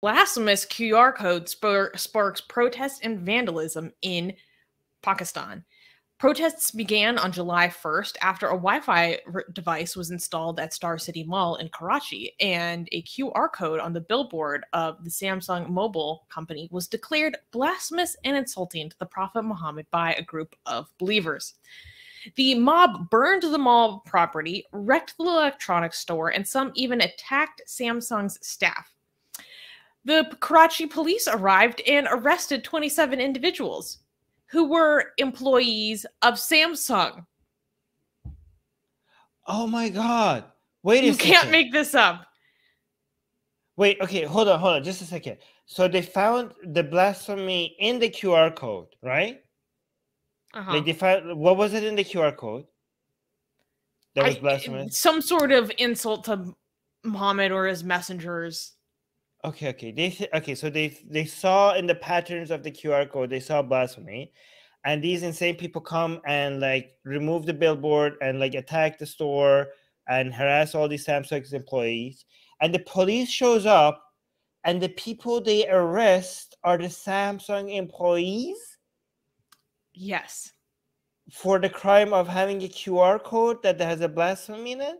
Blasphemous QR code sparks protests and vandalism in Pakistan. Protests began on July 1st after a Wi-Fi device was installed at Star City Mall in Karachi, and a QR code on the billboard of the Samsung mobile company was declared blasphemous and insulting to the Prophet Muhammad by a group of believers. The mob burned the mall property, wrecked the electronics store, and some even attacked Samsung's staff. The Karachi police arrived and arrested 27 individuals who were employees of Samsung. Oh my God. Wait a second. You can't make this up. Wait, okay, hold on, just a second. So they found the blasphemy in the QR code, right? They defined, what was it in the QR code that was blasphemous? Some sort of insult to Muhammad or his messengers. Okay. So they saw in the patterns of the QR code, they saw blasphemy, and these insane people come and like remove the billboard and like attack the store and harass all these Samsung's employees. And the police shows up, and the people they arrest are the Samsung employees. Yes. For the crime of having a QR code that has a blasphemy in it?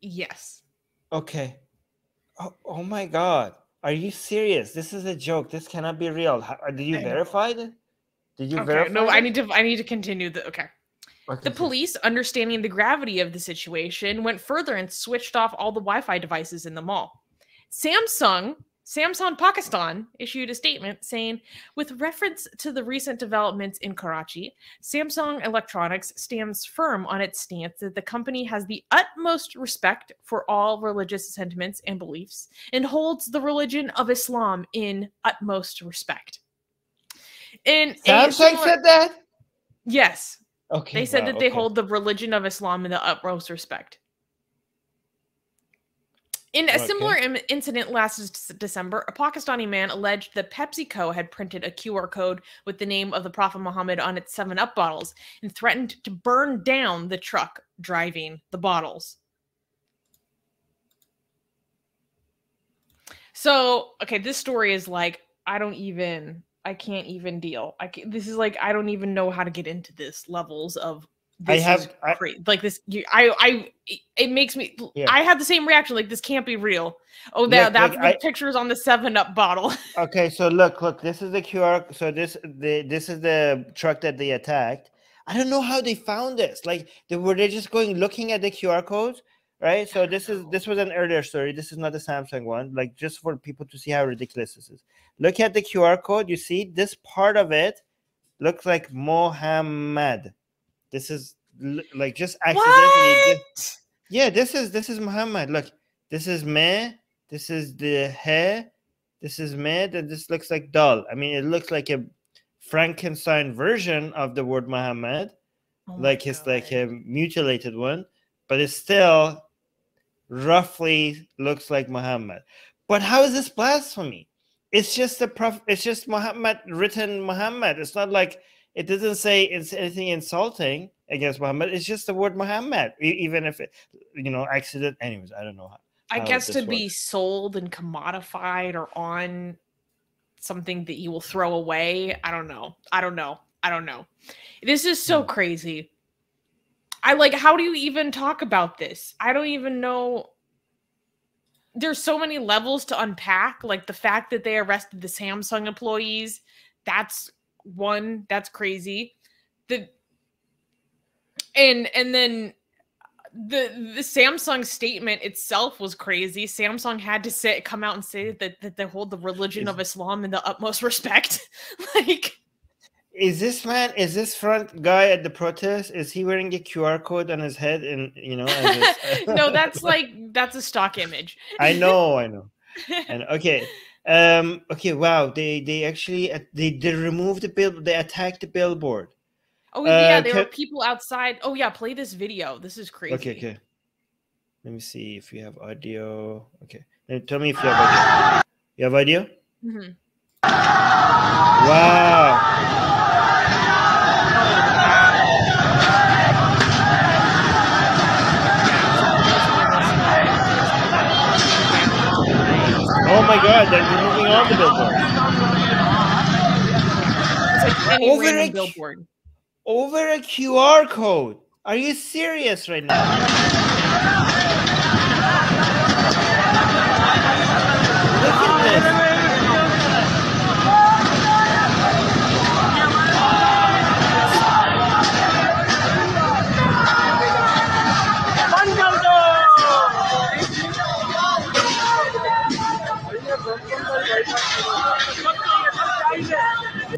Yes. Okay. Oh my God. Are you serious? This is a joke. This cannot be real. Did you verify it? Did you verify? No, I need to continue the The police, understanding the gravity of the situation, went further and switched off all the Wi-Fi devices in the mall. Samsung Pakistan issued a statement saying, with reference to the recent developments in Karachi, Samsung Electronics stands firm on its stance that the company has the utmost respect for all religious sentiments and beliefs and holds the religion of Islam in utmost respect. And Samsung said that? Yes. Okay. They said that they hold the religion of Islam in the utmost respect. In a similar incident last December, a Pakistani man alleged that PepsiCo had printed a QR code with the name of the Prophet Muhammad on its 7-Up bottles and threatened to burn down the truck driving the bottles. So, okay, this story is like, I can't even deal. This is like, I don't even know how to get into this levels of it makes me, I had the same reaction. Like, this can't be real. Oh, that's the pictures on the 7-Up bottle. Okay. So look, this is the QR. So this is the truck that they attacked. I don't know how they found this. Like, were they just looking at the QR codes, right? So this was an earlier story. This is not the Samsung one. Like, just for people to see how ridiculous this is. Look at the QR code. You see this part of it looks like Mohammed. This is like just accidentally. Yeah, this is Muhammad. Look, this is meh. This is the he. This is meh. And this looks like dal. I mean, it looks like a Frankenstein version of the word Muhammad, like a mutilated one, but it still roughly looks like Muhammad. But how is this blasphemy? It's just the prophet. It's just Muhammad written Muhammad. It's not like. It doesn't say it's anything insulting against Muhammad. It's just the word Muhammad, even if it, accident. Anyways, I don't know. I guess to be sold and commodified or on something that you will throw away. I don't know. This is so crazy. How do you even talk about this? I don't even know. There's so many levels to unpack. Like the fact that they arrested the Samsung employees, that's crazy. And then the Samsung statement itself was crazy. Samsung had to come out and say that they hold the religion of Islam in the utmost respect. Is this front guy at the protest? Is he wearing a QR code on his head? And no, that's a stock image. I know. And okay. Wow. They actually, they removed the bill. They attacked the billboard. Oh yeah. There were people outside. Oh yeah. Play this video. This is crazy. Okay. Let me see if you have audio. Okay. Tell me if you have audio. You have audio? Mm-hmm. Wow. Oh Oh my god, they're moving on the billboard. It's like any random billboard. Over a QR code. Are you serious right now? Look at this.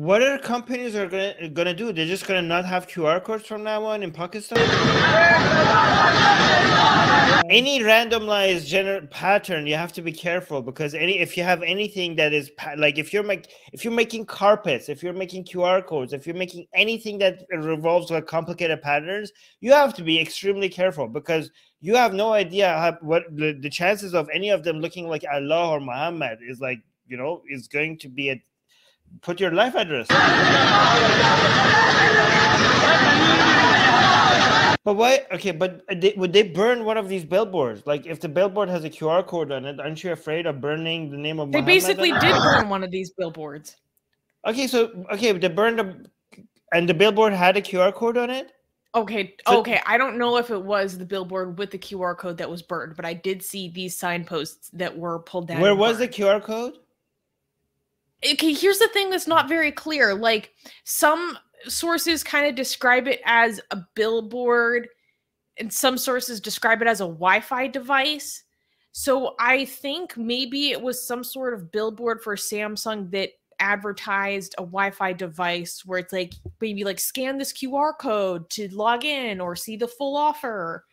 What are companies are gonna do? They're just gonna not have QR codes from now on in Pakistan? Any randomized pattern, you have to be careful, because if you have anything that is like, if you're making carpets, if you're making QR codes, if you're making anything that revolves like complicated patterns, you have to be extremely careful, because you have no idea how, what the chances of any of them looking like Allah or Muhammad is, like, you know, is going to be a. Put your life address. But why? Okay, but would they burn one of these billboards? Like, if the billboard has a QR code on it, aren't you afraid of burning the name of? They Muhammad basically did burn one of these billboards. Okay, so okay, they burned and the billboard had a QR code on it. Okay, so, okay, I don't know if it was the billboard with the QR code that was burned, but I did see these signposts that were pulled down. Where was the QR code? Okay, here's the thing that's not very clear. Like, some sources kind of describe it as a billboard, and some sources describe it as a Wi-Fi device. So I think maybe it was some sort of billboard for Samsung that advertised a Wi-Fi device where it's like, maybe like scan this QR code to log in or see the full offer,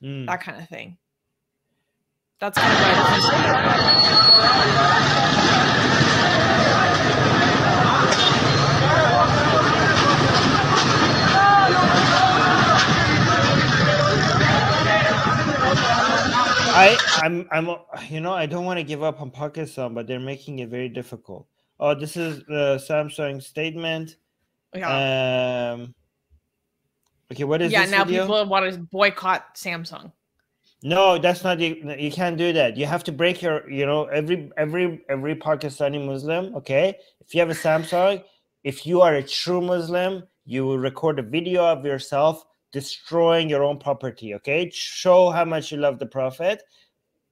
that kind of thing. That's kind of what I was thinking. I'm you know, I don't want to give up on Pakistan, but they're making it very difficult. Oh, this is the Samsung statement. Yeah. Okay, what is this now video? People want to boycott Samsung. No, that's not you can't do that. You have to break your, you know, every Pakistani Muslim, okay? If you have a Samsung, if you are a true Muslim, you will record a video of yourself destroying your own property, okay? Show how much you love the Prophet.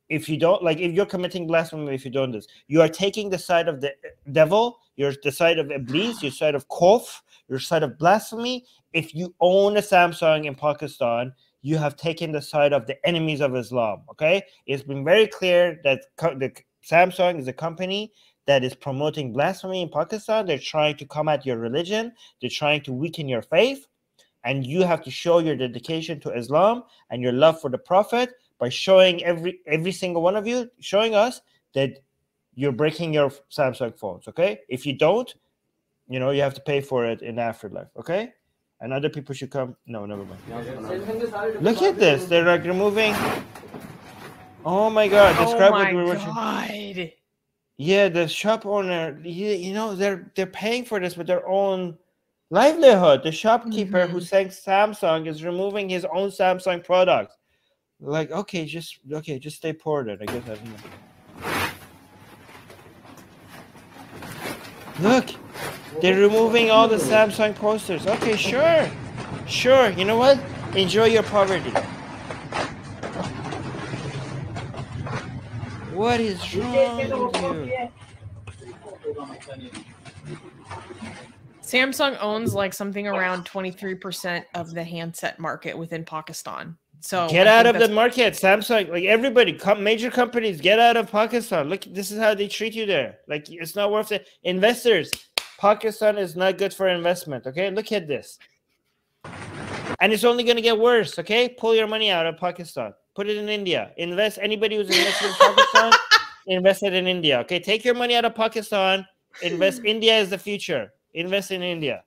If you don't, like, if you're committing blasphemy, if you don't do this, you are taking the side of the devil, you're the side of Iblis, your side of Kof, your side of blasphemy. If you own a Samsung in Pakistan, you have taken the side of the enemies of Islam, okay? It's been very clear that the Samsung is a company that is promoting blasphemy in Pakistan. They're trying to come at your religion. They're trying to weaken your faith. And you have to show your dedication to Islam and your love for the Prophet by showing every single one of you, showing us that you're breaking your Samsung phones, okay? If you don't, you know, you have to pay for it in afterlife, okay? And other people should come. No, never mind. Look at this. They're like removing. Oh my God. Describe what we were watching. Yeah, the shop owner, you know, they're paying for this with their own livelihood. The shopkeeper who sang Samsung is removing his own Samsung products. Like, okay, just stay poor then. I guess I don't know. Look, they're removing all the Samsung posters. Okay, sure, sure. You know what? Enjoy your poverty. What is wrong with you? Samsung owns like something around 23% of the handset market within Pakistan. So get out of the market, Samsung. Like, everybody, major companies, get out of Pakistan. Look, this is how they treat you there. Like, it's not worth it. Investors, Pakistan is not good for investment. Okay, look at this. And it's only going to get worse. Okay, pull your money out of Pakistan. Put it in India. Invest. Anybody who's invested in Pakistan, invested in India. Okay, take your money out of Pakistan. Invest. India is the future. Invest in India.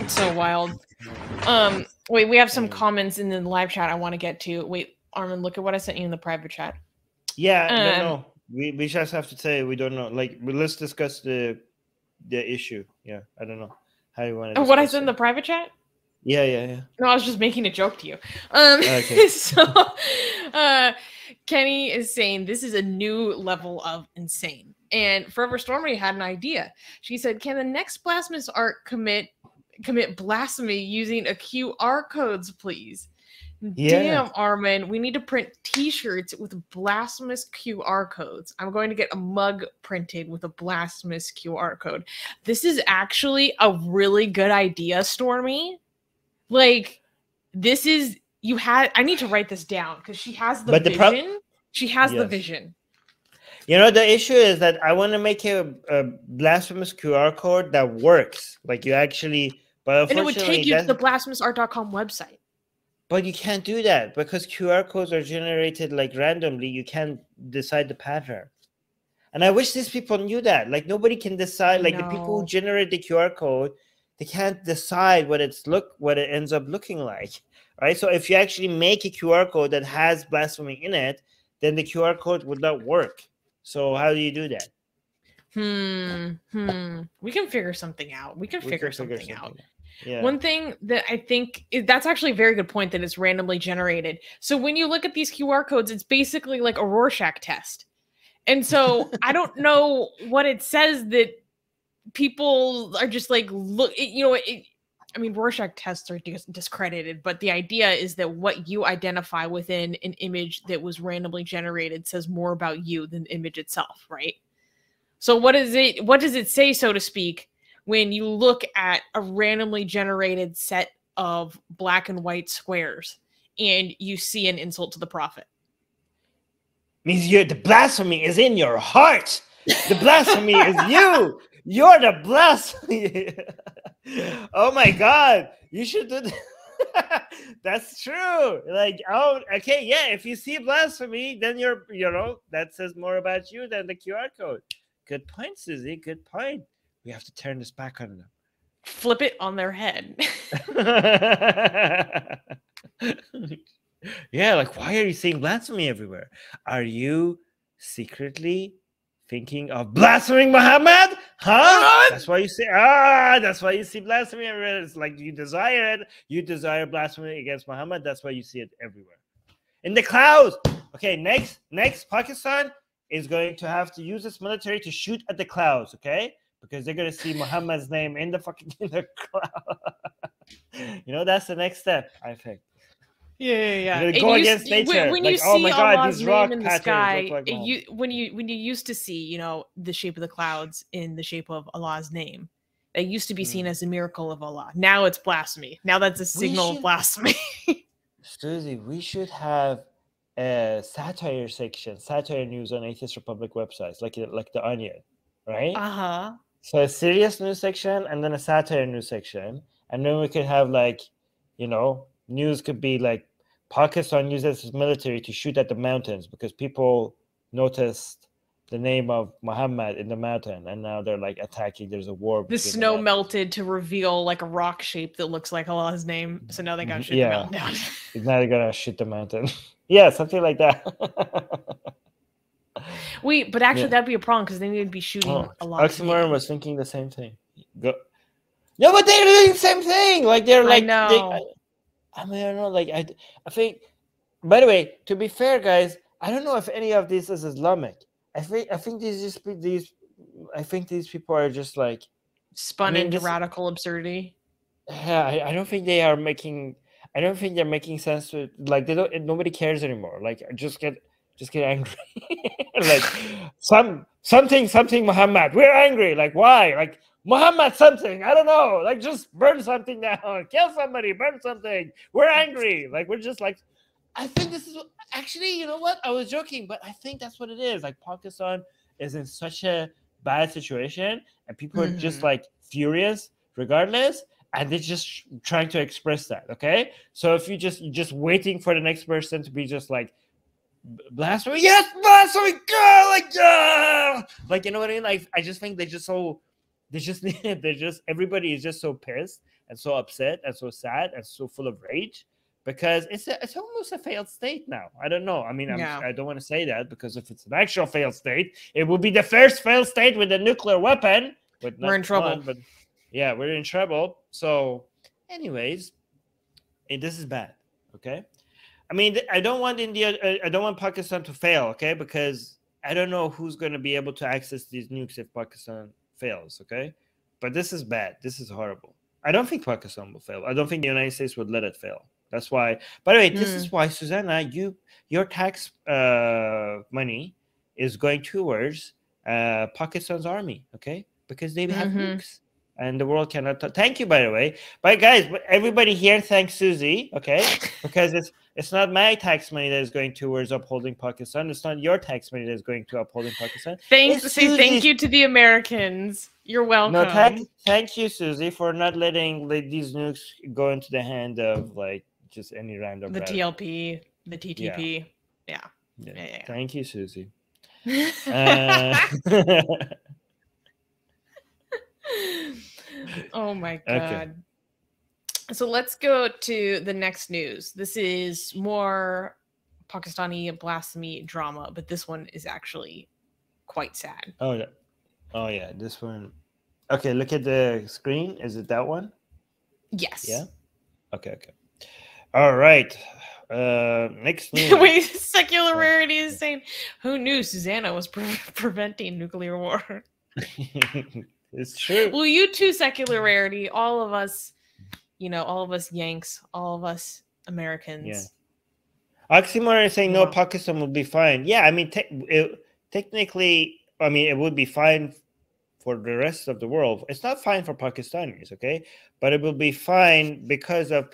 It's so wild. Wait, we have some comments in the live chat I want to get to. Wait, Armin, look at what I sent you in the private chat. Yeah, no. We just have to say we don't know. Like, let's discuss the issue. Yeah, I don't know how you want to. What I sent in the private chat? Yeah. No, I was just making a joke to you. Okay. So Kenny is saying this is a new level of insane. And Forever Stormy had an idea. She said, can the next Blasphemous Art commit blasphemy using a QR codes, please? Yeah. Damn, Armin, we need to print t-shirts with blasphemous QR codes. I'm going to get a mug printed with a blasphemous QR code. This is actually a really good idea, Stormy. Like, this is, I need to write this down because she has the vision. She has the vision. You know, the issue is that I want to make a blasphemous QR code that works. Like, you actually, but and it would take you to the blasphemousart.com website. But you can't do that because QR codes are generated like randomly. You can't decide the pattern. And I wish these people knew that. Like, nobody can decide. Like, the people who generate the QR code, they can't decide what it's what it ends up looking like, right? So if you actually make a QR code that has blasphemy in it, then the QR code would not work. So how do you do that? We can figure something out. We can figure something out. Yeah. One thing that I think that's actually a very good point, that it's randomly generated. So when you look at these QR codes, it's basically like a Rorschach test. And so I don't know what it says that people are just like, look, you know, I mean, Rorschach tests are discredited, but the idea is that what you identify within an image that was randomly generated says more about you than the image itself, right? So what does it say, so to speak, when you look at a randomly generated set of black and white squares and you see an insult to the prophet? It means the blasphemy is in your heart. The blasphemy is you. You're the blasphemy. Oh my God, you should do that. That's true. Like, oh, okay, yeah, if you see blasphemy, then you're, you know, that says more about you than the QR code. Good point, Susie, good point. We have to turn this back on them. Flip it on their head. Yeah, like, why are you seeing blasphemy everywhere? Are you secretly thinking of blaspheming Muhammad? Huh? That's why you see, that's why you see blasphemy everywhere. It's like you desire it. You desire blasphemy against Muhammad. That's why you see it everywhere. In the clouds. Okay, next, Pakistan is going to have to use its military to shoot at the clouds, okay? Because they're going to see Muhammad's name in the fucking cloud. You know, that's the next step, I think. Yeah. Go against nature. When you see Allah's name in the sky, when you used to see, you know, the shape of the clouds in the shape of Allah's name, that used to be seen as a miracle of Allah. Now it's blasphemy. Now that's a signal of blasphemy. Susie, we should have a satire section, satire news on Atheist Republic websites, like The Onion, right? Uh-huh. So a serious news section and then a satire news section. And then we could have, like, you know, news could be like, Pakistan uses its military to shoot at the mountains because people noticed the name of Muhammad in the mountain and now they're like attacking. There's a war. The snow melted to reveal like a rock shape that looks like Allah's name. So now they got to shoot the mountain down. Now they're going to shoot the mountain. Yeah, something like that. Wait, but actually that'd be a problem because they need to be shooting a lot. Oxymoron was thinking the same thing. No, but they're doing the same thing. Like they're like, I mean, I don't know, like, I think, by the way, to be fair, guys, I don't know if any of this is Islamic. I think these people are just like spun into radical absurdity. Yeah, I don't think they are making, I don't think they're making sense to, like, they don't, nobody cares anymore. Like, just get angry. Like, something Muhammad, we're angry. Like, why? Like, Muhammad something, I don't know, like, just burn something down, kill somebody, burn something, we're angry. Like, we're just like, I think this is what, actually, you know what, I was joking, but I think that's what it is. Like, Pakistan is in such a bad situation and people are just like furious regardless, and they're just trying to express that. Okay, so if you're just waiting for the next person to be just like, blasphemy, yes, blasphemy, God, like, like, you know what I mean? Like, I just think they just so, they just everybody is just so pissed and so upset and so sad and so full of rage because it's almost a failed state now. I don't know. I mean, I don't want to say that because if it's an actual failed state, it will be the first failed state with a nuclear weapon. But we're in trouble. But yeah, we're in trouble. So, anyways, And this is bad, okay? I mean, I don't want India, I don't want Pakistan to fail, okay? Because I don't know who's going to be able to access these nukes if Pakistan fails, okay? But this is bad. This is horrible. I don't think Pakistan will fail. I don't think the United States would let it fail. That's why, by the way, this is why, Susanna, your tax money is going towards Pakistan's army, okay? Because they have nukes. And the world cannot talk. Thank you, by the way. But guys, everybody here, thanks Susie, okay? Because it's not my tax money that is going towards upholding Pakistan. It's not your tax money that is going to upholding Pakistan. Thanks, Susie. Thank you to the Americans. You're welcome. No, thank you, Susie, for not letting these nukes go into the hand of like just any random. The TLP, the TTP. Yeah. Yeah. Yeah. Thank you, Susie. Oh my God. Okay. So let's go to the next news. This is more Pakistani blasphemy drama, but this one is actually quite sad. Oh yeah. Oh yeah, this one. Okay, look at the screen. Is it that one? Yes. Yeah. Okay, okay. All right. Next news. Wait, secularity is saying, who knew Susanna was preventing nuclear war? It's true. Well, you too, secularity. All of us, you know, all of us Yanks, all of us Americans. Yeah. Oxymoron is saying, no, Pakistan will be fine. Yeah, I mean, technically, I mean, it would be fine for the rest of the world. It's not fine for Pakistanis, okay? But it will be fine because of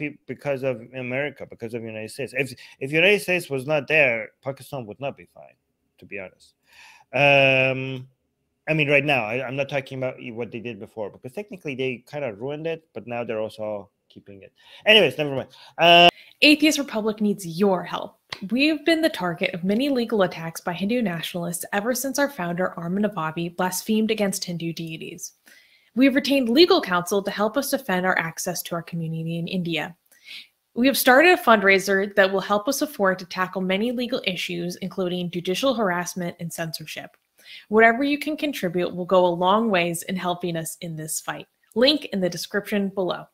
America, because of the United States. If the United States was not there, Pakistan would not be fine, to be honest. I mean, right now, I'm not talking about what they did before, because technically they kind of ruined it, but now they're also keeping it. Anyways, never mind. Atheist Republic needs your help. We've been the target of many legal attacks by Hindu nationalists ever since our founder, Armin Navabi, blasphemed against Hindu deities. We've retained legal counsel to help us defend our access to our community in India. We have started a fundraiser that will help us afford to tackle many legal issues, including judicial harassment and censorship. Whatever you can contribute will go a long ways in helping us in this fight. Link in the description below.